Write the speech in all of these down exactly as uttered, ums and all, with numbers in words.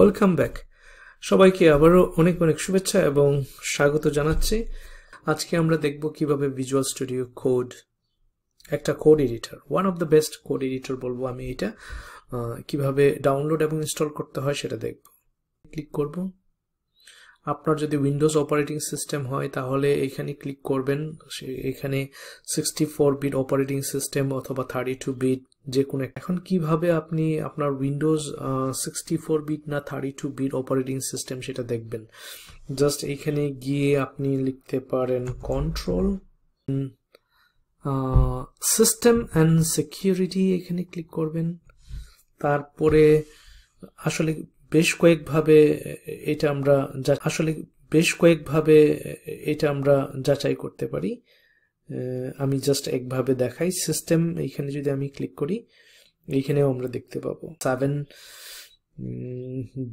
Welcome back. সবাইকে আবারো অনেক অনেক শুভেচ্ছা এবং স্বাগত জানাচ্ছি। আজকে আমরা দেখব কিভাবে Visual Studio Code একটা code editor, one of the best code editor বলবো আমি এটা, কিভাবে ডাউনলোড এবং ইনস্টল করতে হয় সেটা দেখব। ক্লিক করব। আপনার যদি উইন্ডোজ অপারেটিং সিস্টেম হয় তাহলে এখানে ক্লিক করবেন। এখানে sixty-four bit অপারেটিং সিস্টেম অথবা thirty-two bit যে কোন এখন কিভাবে আপনি আপনার উইন্ডোজ sixty-four bit না thirty-two bit অপারেটিং সিস্টেম সেটা দেখবেন। জাস্ট এখানে গিয়ে আপনি লিখতে পারেন কন্ট্রোল সিস্টেম এন্ড সিকিউরিটি, এখানে ক্লিক করবেন। তারপরে আসলে বেশ কয়েকভাবে এটা আমরা আসলে বেশ কয়েকভাবে এটা আমরা যাচাই করতে পারি। আমি জাস্ট একভাবে দেখাই। সিস্টেম এখানে যদি আমি ক্লিক করি এইখানেও আমরা দেখতে পাবো seven,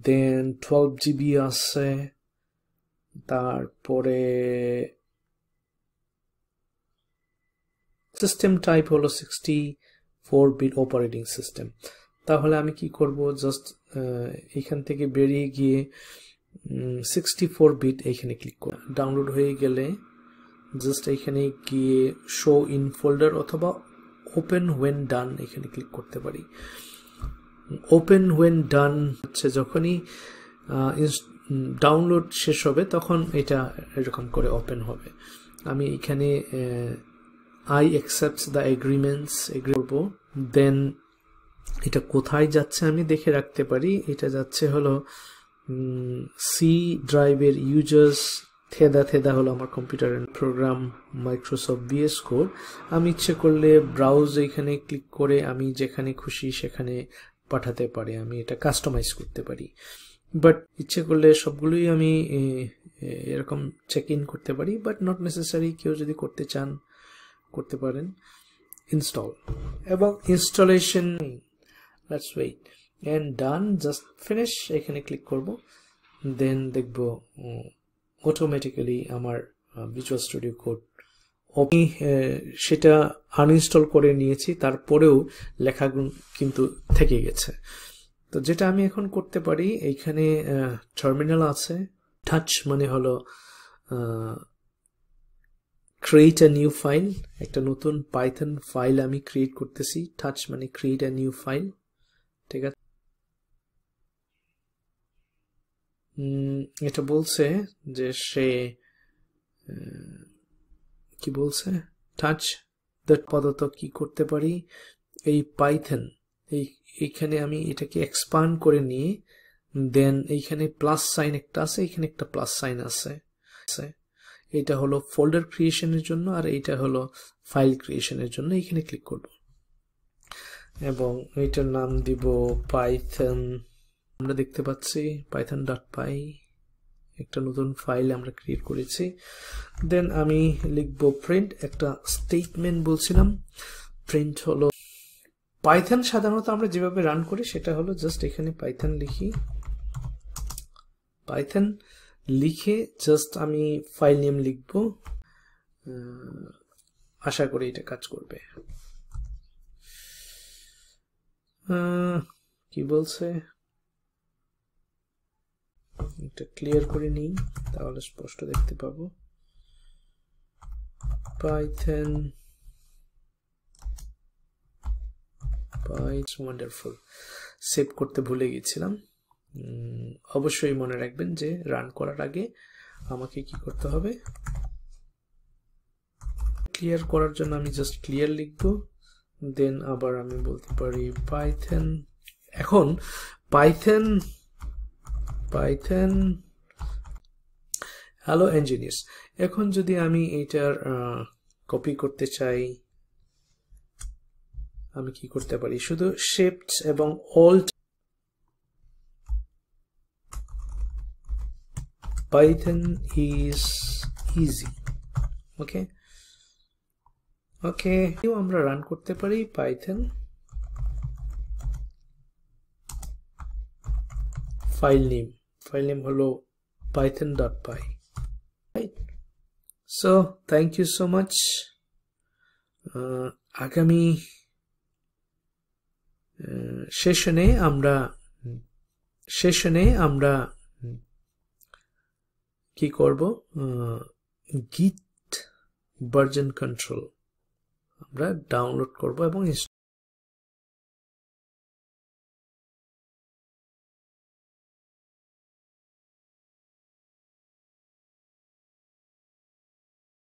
দেন twelve G B আছে, তারপরে সিস্টেম টাইপ হলো sixty-four bit অপারেটিং সিস্টেম। তাহলে আমি কি করব, জাস্ট এইখান থেকে বেরিয়ে গিয়ে sixty-four bit এইখানে ক্লিক করব। ডাউনলোড হয়ে গেলে জাস্ট এইখানে গিয়ে শো ইন ফোল্ডার অথবা ওপেন ওয়েন ডান এখানে ক্লিক করতে পারি। ওপেন ওয়েন ডান হচ্ছে যখনই ডাউনলোড শেষ হবে তখন এটা এরকম করে ওপেন হবে। আমি এখানে I accept the agreements agree করব। দেন এটা কোথায় যাচ্ছে আমি দেখে রাখতে পারি। এটা যাচ্ছে হলো সি ড্রাইভের ইউজার্স, থেদা থেদা হলো আমার কম্পিউটারের প্রোগ্রাম মাইক্রোসফট ভিএস কোড। আমি ইচ্ছে করলে ব্রাউজ এখানে ক্লিক করে আমি যেখানে খুশি সেখানে পাঠাতে পারি, আমি এটা কাস্টমাইজ করতে পারি। বাট ইচ্ছে করলে সবগুলোই আমি এরকম চেক ইন করতে পারি, বাট নট নেসেসারি। কেউ যদি করতে চান করতে পারেন। ইনস্টল এবং installation let's wait and done, just finish এখানে ক্লিক করব। then দেখব automatically আমার Visual Studio Code আমি সেটা uninstall করে নিয়েছি, তারপরেও লেখাগুলো কিন্তু থেকে গেছে। তো যেটা আমি এখন করতে পারি, এখানে টার্মিনাল আছে, touch মানে হলো create a new file, একটা নতুন python ফাইল আমি create করতেছি। touch মানে create a new file, ঠিক আছে। এটা বলছে যে সে কি বলছে, টাচ দ্যাট পদ্ধতি কি করতে পারি। এই পাইথন এই এইখানে আমি এটাকে এক্সপ্যান্ড করে নিয়ে দেন এইখানে প্লাস সাইন একটা আছে, এখানে একটা প্লাস সাইন আছে। এটা হলো ফোল্ডার ক্রিয়েশনের জন্য আর এটা হলো ফাইল ক্রিয়েশনের জন্য। এখানে ক্লিক করব এবং এটার নাম দিব পাইথন। আমরা দেখতে পাচ্ছি পাইথন ডট পাই, একটা নতুন ফাইল আমরা ক্রিয়েট করেছি। দেন আমি লিখব প্রিন্ট, একটা স্টেটমেন্ট বলছিলাম। প্রিন্ট হলো পাইথন সাধারণত আমরা যেভাবে রান করি সেটা হলো জাস্ট এখানে পাইথন লিখি, পাইথন লিখে জাস্ট আমি ফাইল নেম লিখব। আশা করি এটা কাজ করবে। কি বলছে এটা ক্লিয়ার করে নিই, তাহলে স্পষ্ট দেখতে পাবো। পাইথন পাইথন ওয়ান্ডারফুল, সেভ করতে ভুলে গেছিলাম। অবশ্যই মনে রাখবেন যে রান করার আগে আমাকে কি করতে হবে। ক্লিয়ার করার জন্য আমি জাস্ট ক্লিয়ার লিখবো। দেন আবার আমি বলতে পারি পাইথন, এখন পাইথন পাইথন হ্যালো ইঞ্জিনিয়ার্স। এখন যদি আমি এটার কপি করতে চাই আমি কি করতে পারি, শুধু শিফট এবং alt Python is easy. Okay okay আমরা রান করতে পারি Python file name, file name হলো python.py, right. So thank you so much. আগামী সেশনে আমরা সেশনে আমরা কি করব git version control আমরা ডাউনলোড করব এবং